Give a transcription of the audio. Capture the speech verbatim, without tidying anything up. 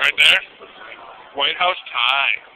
Right there? White House tie.